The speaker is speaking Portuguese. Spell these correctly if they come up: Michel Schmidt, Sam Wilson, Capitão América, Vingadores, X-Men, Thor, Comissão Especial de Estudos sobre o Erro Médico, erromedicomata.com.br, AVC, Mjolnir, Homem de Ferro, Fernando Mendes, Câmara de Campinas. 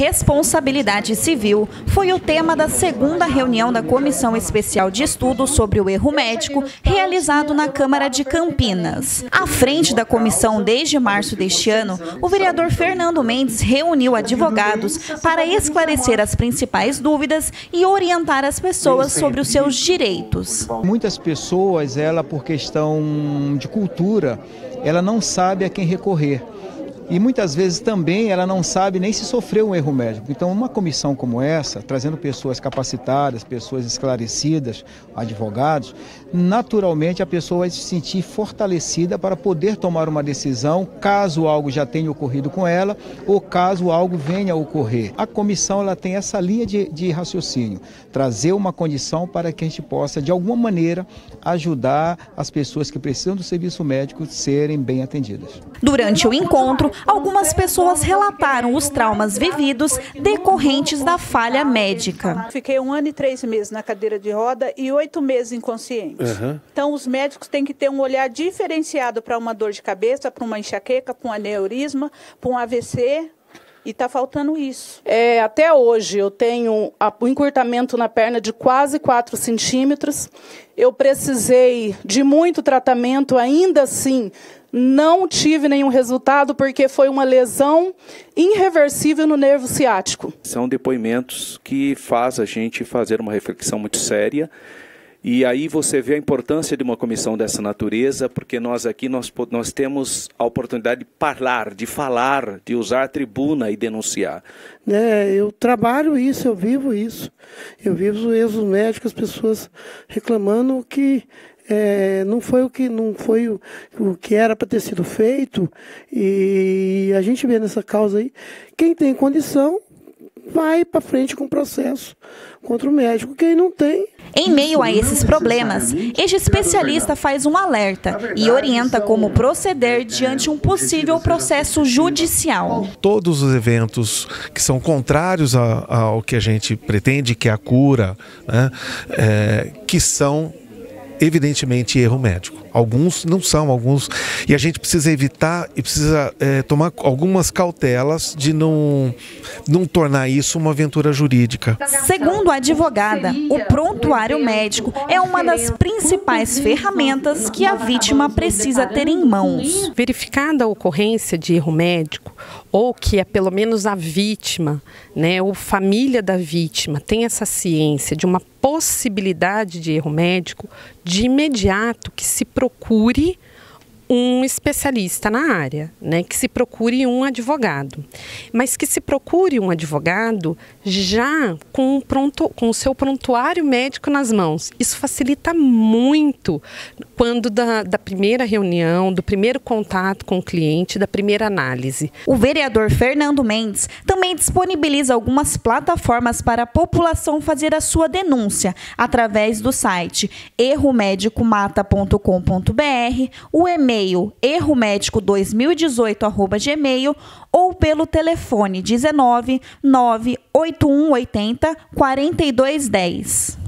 Responsabilidade civil foi o tema da segunda reunião da Comissão Especial de Estudos sobre o Erro Médico, realizado na Câmara de Campinas. À frente da comissão desde março deste ano, o vereador Fernando Mendes reuniu advogados para esclarecer as principais dúvidas e orientar as pessoas sobre os seus direitos. Muitas pessoas, por questão de cultura, ela não sabe a quem recorrer. E muitas vezes também ela não sabe nem se sofreu um erro médico. Então uma comissão como essa, trazendo pessoas capacitadas, pessoas esclarecidas, advogados, naturalmente a pessoa vai se sentir fortalecida para poder tomar uma decisão caso algo já tenha ocorrido com ela ou caso algo venha a ocorrer. A comissão ela tem essa linha de raciocínio, trazer uma condição para que a gente possa de alguma maneira ajudar as pessoas que precisam do serviço médico serem bem atendidas. Durante o encontro, algumas pessoas relataram os traumas vividos decorrentes da falha médica. Fiquei 1 ano e 3 meses na cadeira de roda e 8 meses inconsciente. Então os médicos têm que ter um olhar diferenciado para uma dor de cabeça, para uma enxaqueca, para um aneurisma, para um AVC. E está faltando isso. Até hoje eu tenho um encurtamento na perna de quase 4 centímetros. Eu precisei de muito tratamento, ainda assim não tive nenhum resultado porque foi uma lesão irreversível no nervo ciático. São depoimentos que fazem a gente fazer uma reflexão muito séria. E aí você vê a importância de uma comissão dessa natureza, porque nós aqui nós temos a oportunidade de falar, de usar a tribuna e denunciar. Eu trabalho isso, eu vivo isso. Eu vivo os erros médicos, as pessoas reclamando que não foi o que era para ter sido feito. E a gente vê nessa causa aí, quem tem condição vai para frente com o processo contra o médico, quem não tem. Em meio a esses problemas, este especialista faz um alerta e orienta como proceder diante um possível processo judicial. Todos os eventos que são contrários ao que a gente pretende, que é a cura, que são evidentemente erro médico. Alguns não são, alguns... E a gente precisa evitar e precisa tomar algumas cautelas de não tornar isso uma aventura jurídica. Segundo a advogada, o prontuário médico é uma das principais ferramentas que a vítima precisa ter em mãos. Verificada a ocorrência de erro médico, ou que é pelo menos a vítima, ou família da vítima, tem essa ciência de uma possibilidade de erro médico, de imediato que se procure um especialista na área, que se procure um advogado. Mas que se procure um advogado já com o seu prontuário médico nas mãos. Isso facilita muito quando da primeira reunião, do primeiro contato com o cliente, da primeira análise. O vereador Fernando Mendes também disponibiliza algumas plataformas para a população fazer a sua denúncia através do site erromedicomata.com.br, o e-mail erromedico2018@gmail ou pelo telefone 19 98180 4210.